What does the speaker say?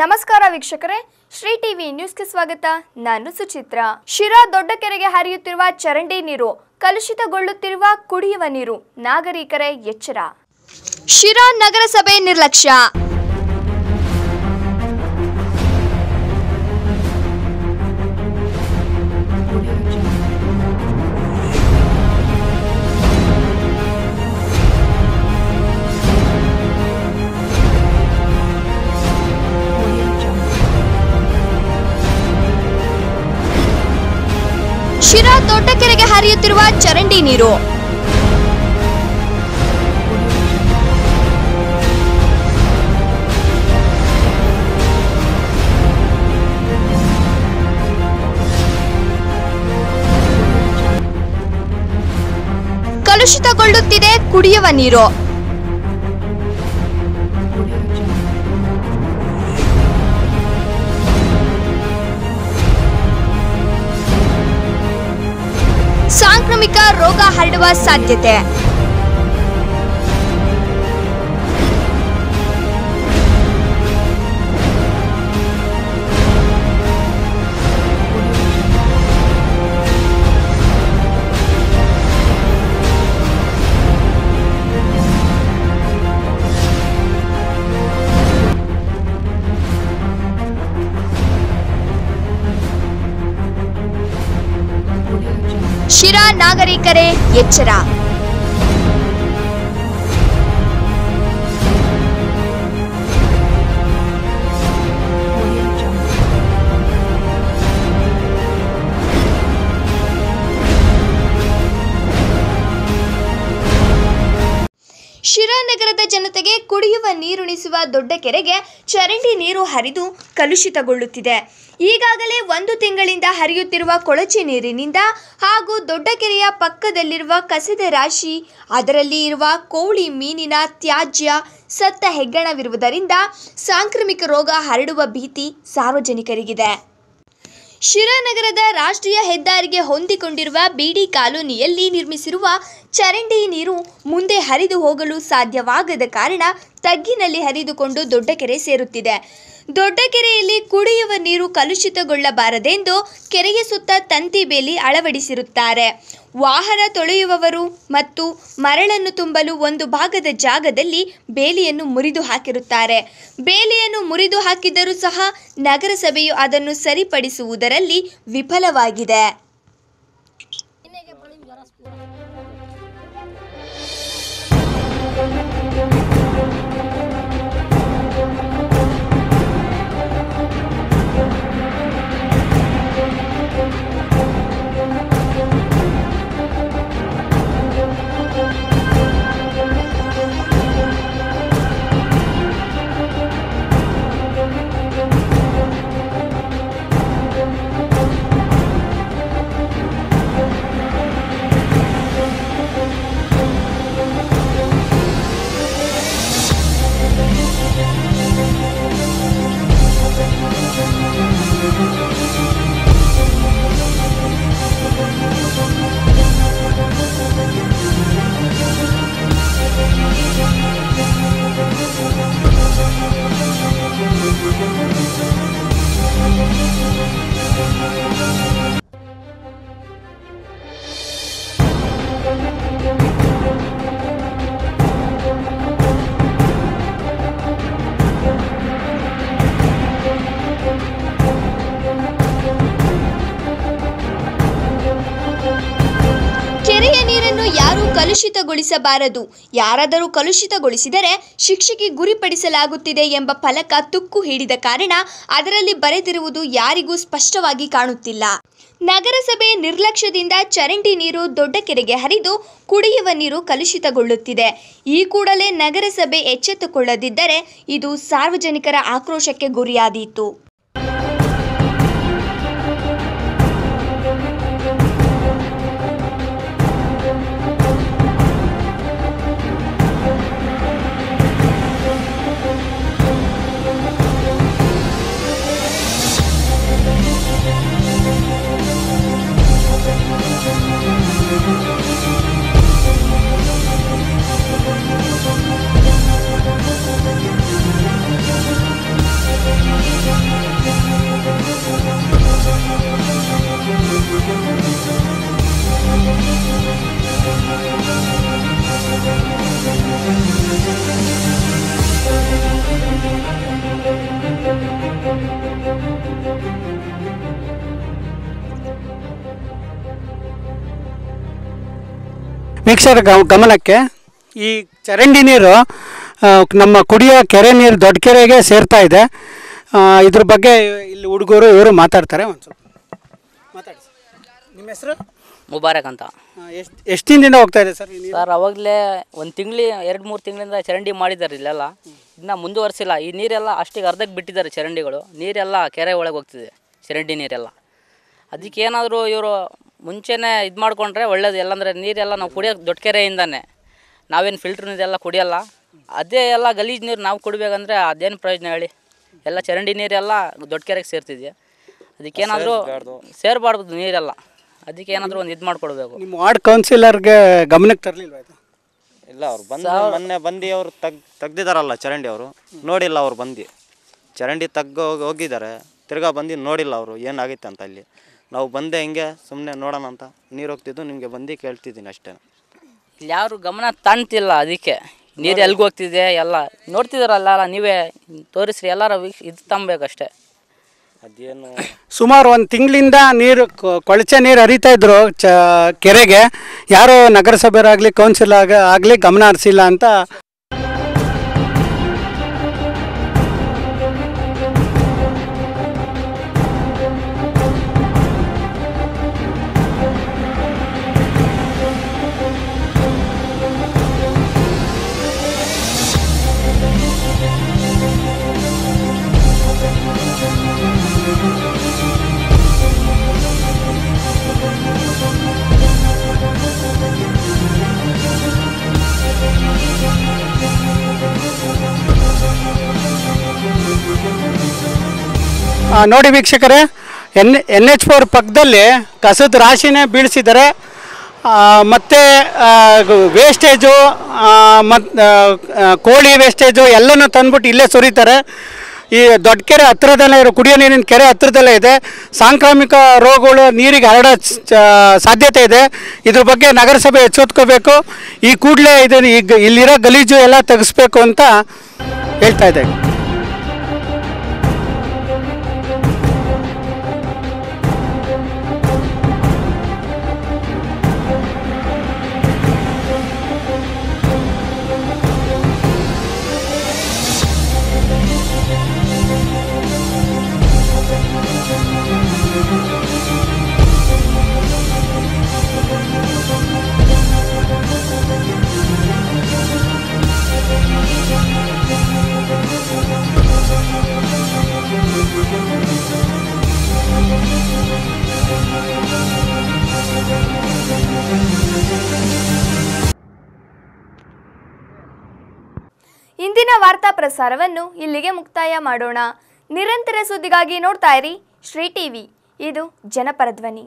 ನಮಸ್ಕಾರ ವೀಕ್ಷಕರೇ, ಶ್ರೀ ಟಿವಿ ನ್ಯೂಸ್ಗೆ ಸ್ವಾಗತ. ನಾನು ಸುಚಿತ್ರಾ. ಶಿರಾ ದೊಡ್ಡಕೆರೆಗೆ ಹರಿಯುತ್ತಿರುವ ಚರಂಡಿ ನೀರು, ಕಲುಷಿತಗೊಳ್ಳುತ್ತಿರುವ ಕುಡಿಯುವ ನೀರು, ನಾಗರಿಕರೇ ಎಚ್ಚರ. ಶಿರಾ ನಗರಸಭೆ ನಿರ್ಲಕ್ಷ್ಯ. ಶಿರಾ ದೊಡ್ಡಕೆರೆಗೆ ಹರಿಯುತ್ತಿರುವ ಚರಂಡಿ ನೀರು, ಕಲುಷಿತಗೊಳ್ಳುತ್ತಿದೆ ಕುಡಿಯುವ ನೀರು. ಸಾಂಕ್ರಾಮಿಕ ರೋಗ ಹರಡುವ ಸಾಧ್ಯತೆ. ಶಿರಾ ನಾಗರಿಕರೇ ಎಚ್ಚರ. ಶಿರಾ ನಗರದ ಜನತೆಗೆ ಕುಡಿಯುವ ನೀರುಣಿಸುವ ದೊಡ್ಡಕೆರೆಗೆ ಚರಂಡಿ ನೀರು ಹರಿದು ಕಲುಷಿತಗೊಳ್ಳುತ್ತಿದೆ. ಈಗಾಗಲೇ ಒಂದು ತಿಂಗಳಿಂದ ಹರಿಯುತ್ತಿರುವ ಕೊಳಚೆ ನೀರಿನಿಂದ ಹಾಗೂ ದೊಡ್ಡಕೆರೆಯ ಪಕ್ಕದಲ್ಲಿರುವ ಕಸದ ರಾಶಿ, ಅದರಲ್ಲಿ ಇರುವ ಕೋಳಿ ಮೀನಿನ ತ್ಯಾಜ್ಯ, ಸತ್ತ ಹೆಗ್ಗಣವಿರುವುದರಿಂದ ಸಾಂಕ್ರಾಮಿಕ ರೋಗ ಹರಡುವ ಭೀತಿ ಸಾರ್ವಜನಿಕರಿಗಿದೆ. ಶಿರಾ ನಗರದ ರಾಷ್ಟ್ರೀಯ ಹೆದ್ದಾರಿಗೆ ಹೊಂದಿಕೊಂಡಿರುವ ಬಿಡಿ ಕಾಲೋನಿಯಲ್ಲಿ ನಿರ್ಮಿಸಿರುವ ಚರಂಡಿ ನೀರು ಮುಂದೆ ಹರಿದು ಹೋಗಲು ಸಾಧ್ಯವಾಗದ ಕಾರಣ ತಗ್ಗಿನಲ್ಲಿ ಹರಿದುಕೊಂಡು ದೊಡ್ಡಕೆರೆ ಸೇರುತ್ತಿದೆ. ದೊಡ್ಡಕೆರೆಯಲ್ಲಿ ಕುಡಿಯುವ ನೀರು ಕಲುಷಿತಗೊಳ್ಳಬಾರದೆಂದು ಕೆರೆಯ ಸುತ್ತ ತಂತಿ ಬೇಲಿ ಅಳವಡಿಸಿರುತ್ತಾರೆ. ವಾಹನ ತೊಳೆಯುವವರು ಮತ್ತು ಮರಳನ್ನು ತುಂಬಲು ಒಂದು ಭಾಗದ ಜಾಗದಲ್ಲಿ ಬೇಲಿಯನ್ನು ಮುರಿದು ಹಾಕಿರುತ್ತಾರೆ. ಬೇಲಿಯನ್ನು ಮುರಿದು ಹಾಕಿದರೂ ಸಹ ನಗರಸಭೆಯು ಅದನ್ನು ಸರಿಪಡಿಸುವುದರಲ್ಲಿ ವಿಫಲವಾಗಿದೆ. ಯಾರು ಕಲುಷಿತಗೊಳಿಸಬಾರದು, ಯಾರಾದರೂ ಕಲುಷಿತಗೊಳಿಸಿದರೆ ಶಿಕ್ಷೆಗೆ ಗುರಿಪಡಿಸಲಾಗುತ್ತಿದೆ ಎಂಬ ಫಲಕ ತುಕ್ಕು ಹಿಡಿದ ಕಾರಣ ಅದರಲ್ಲಿ ಬರೆದಿರುವುದು ಯಾರಿಗೂ ಸ್ಪಷ್ಟವಾಗಿ ಕಾಣುತ್ತಿಲ್ಲ. ನಗರಸಭೆ ನಿರ್ಲಕ್ಷ್ಯದಿಂದ ಚರಂಡಿ ನೀರು ದೊಡ್ಡಕೆರೆಗೆ ಹರಿದು ಕುಡಿಯುವ ನೀರು ಕಲುಷಿತಗೊಳ್ಳುತ್ತಿದೆ. ಈ ಕೂಡಲೇ ನಗರಸಭೆ ಎಚ್ಚೆತ್ತುಕೊಳ್ಳದಿದ್ದರೆ ಇದು ಸಾರ್ವಜನಿಕರ ಆಕ್ರೋಶಕ್ಕೆ ಗುರಿಯಾದೀತು. ವೀಕ್ಷಕರ ಗಮನಕ್ಕೆ ಈ ಚರಂಡಿ ನೀರು ನಮ್ಮ ಕುಡಿಯೋ ಕೆರೆ ನೀರು ದೊಡ್ಡ ಕೆರೆಗೆ ಸೇರ್ತಾ ಇದೆ. ಇದ್ರ ಬಗ್ಗೆ ಇಲ್ಲಿ ಹುಡುಗರು ಇವರು ಮಾತಾಡ್ತಾರೆ. ಒಂದು ಸ್ವಲ್ಪ ಮಾತಾಡಿ ಸರ್. ನಿಮ್ಮ ಹೆಸರು? ಮುಬಾರಕ್ ಅಂತ. ಎಷ್ಟು ದಿನದಿಂದ ಹೋಗ್ತಾ ಇದೆ ಸರ್? ಸರ್ ಅವಾಗಲೇ ಒಂದು ತಿಂಗಳು 2-3 ತಿಂಗಳಿಂದ ಚರಂಡಿ ಮಾಡಿದ್ದಾರೆ, ಇಲ್ಲೆಲ್ಲ ಇನ್ನೂ ಮುಂದುವರಿಸಿಲ್ಲ. ಈ ನೀರೆಲ್ಲ ಅಷ್ಟಿಗೆ ಅರ್ಧಕ್ಕೆ ಬಿಟ್ಟಿದ್ದಾರೆ. ಚರಂಡಿಗಳು ನೀರೆಲ್ಲ ಕೆರೆ ಒಳಗೆ ಹೋಗ್ತಿದೆ, ಚರಂಡಿ ನೀರೆಲ್ಲ. ಅದಕ್ಕೆ ಏನಾದರೂ ಇವರು ಮುಂಚೆನೇ ಇದು ಮಾಡಿಕೊಂಡ್ರೆ ಒಳ್ಳೇದು. ಎಲ್ಲಂದರೆ ನೀರೆಲ್ಲ ನಾವು ಕುಡಿಯೋದು ದೊಡ್ಡ ಕೆರೆಯಿಂದನೇ, ನಾವೇನು ಫಿಲ್ಟ್ರ್ ನೀರೆಲ್ಲ ಕುಡಿಯೋಲ್ಲ. ಅದೇ ಎಲ್ಲ ಗಲೀಜು ನೀರು ನಾವು ಕುಡಿಬೇಕಂದ್ರೆ ಅದೇನು ಪ್ರಯೋಜನ ಹೇಳಿ? ಎಲ್ಲ ಚರಂಡಿ ನೀರೆಲ್ಲ ದೊಡ್ಡ ಕೆರೆಗೆ ಸೇರ್ತಿದ್ಯಾ. ಅದಕ್ಕೇನಾದರೂ ಸೇರಬಾರ್ದು ನೀರೆಲ್ಲ. ಅದಕ್ಕೆ ಏನಾದರೂ ಒಂದು ಇದು ಮಾಡಿಕೊಡ್ಬೇಕು. ನಿಮ್ಮ ವಾರ್ಡ್ ಕೌನ್ಸಿಲರ್ಗೆ ಗಮನಕ್ಕೆ ತರಲಿಲ್ವಾ? ಇಲ್ಲ, ಅವ್ರು ಬಂದು ಮೊನ್ನೆ ಬಂದು ಅವರು ತೆಗ್ದಿದ್ದಾರಲ್ಲ ಚರಂಡಿ, ಅವರು ನೋಡಿಲ್ಲ. ಅವ್ರು ಬಂದು ಚರಂಡಿ ಹೋಗಿದ್ದಾರೆ, ತಿರ್ಗಾ ಬಂದು ನೋಡಿಲ್ಲ ಅವರು ಏನಾಗೈತೆ ಅಂತ. ಅಲ್ಲಿ ನಾವು ಬಂದೆ ಹಿಂಗೆ ಸುಮ್ಮನೆ ನೋಡೋಣ ಅಂತ ನೀರು ಹೋಗ್ತಿದ್ದು, ನಿಮಗೆ ಬಂದು ಕೇಳ್ತಿದ್ದೀನಿ ಅಷ್ಟೇ. ಇಲ್ಲಿ ಯಾರು ಗಮನ ತಾಣ್ತಿಲ್ಲ, ಅದಕ್ಕೆ ನೀರು ಎಲ್ಲಿಗೆ ಹೋಗ್ತಿದೆ ಎಲ್ಲ ನೋಡ್ತಿದಾರಲ್ಲ. ನೀವೇ ತೋರಿಸ್ರಿ, ಎಲ್ಲರೂ ಇದು ತಂಬೇಕಷ್ಟೇ. ಅದೇನು ಸುಮಾರು ಒಂದು ತಿಂಗಳಿಂದ ನೀರು ಕೊಳಚೆ ನೀರು ಹರಿತಾ ಇದ್ರು ಕೆರೆಗೆ. ಯಾರು ನಗರಸಭೆಯರಾಗಲಿ ಕೌನ್ಸಿಲ್ ಆಗಲಿ ಗಮನ ಹರಿಸಿಲ್ಲ ಅಂತ. ನೋಡಿ ವೀಕ್ಷಕರೇ, NH4 ಪಕ್ಕದಲ್ಲಿ ಕಸದ ರಾಶಿನೇ ಬೀಳಿಸಿದ್ದಾರೆ. ಮತ್ತು ವೇಸ್ಟೇಜು ಮತ್ತು ಕೋಳಿ ವೇಸ್ಟೇಜು ಎಲ್ಲನೂ ತಂದ್ಬಿಟ್ಟು ಇಲ್ಲೇ ಸುರಿತಾರೆ. ಈ ದೊಡ್ಡ ಕೆರೆ ಹತ್ತಿರದಲ್ಲೇ ಇರೋ, ಕುಡಿಯೋ ನೀರಿನ ಕೆರೆ ಹತ್ತಿರದಲ್ಲೇ ಇದೆ. ಸಾಂಕ್ರಾಮಿಕ ರೋಗಗಳು ನೀರಿಗೆ ಹರಡೋ ಸಾಧ್ಯತೆ ಇದೆ. ಇದ್ರ ಬಗ್ಗೆ ನಗರಸಭೆ ಎಚ್ಚೆತ್ಕೋಬೇಕು. ಈ ಕೂಡಲೇ ಇದನ್ನು ಈಗ ಇಲ್ಲಿರೋ ಗಲೀಜು ಎಲ್ಲ ತೆಗೆಸ್ಬೇಕು ಅಂತ ಹೇಳ್ತಾ ಇದ್ದಾರೆ. ಇಂದಿನ ವಾರ್ತಾ ಪ್ರಸಾರವನ್ನು ಇಲ್ಲಿಗೆ ಮುಕ್ತಾಯ ಮಾಡೋಣ. ನಿರಂತರ ಸುದ್ದಿಗಾಗಿ ನೋಡ್ತಾ ಇರಿ ಶ್ರೀ ಟಿವಿ. ಇದು ಜನಪರ ಧ್ವನಿ.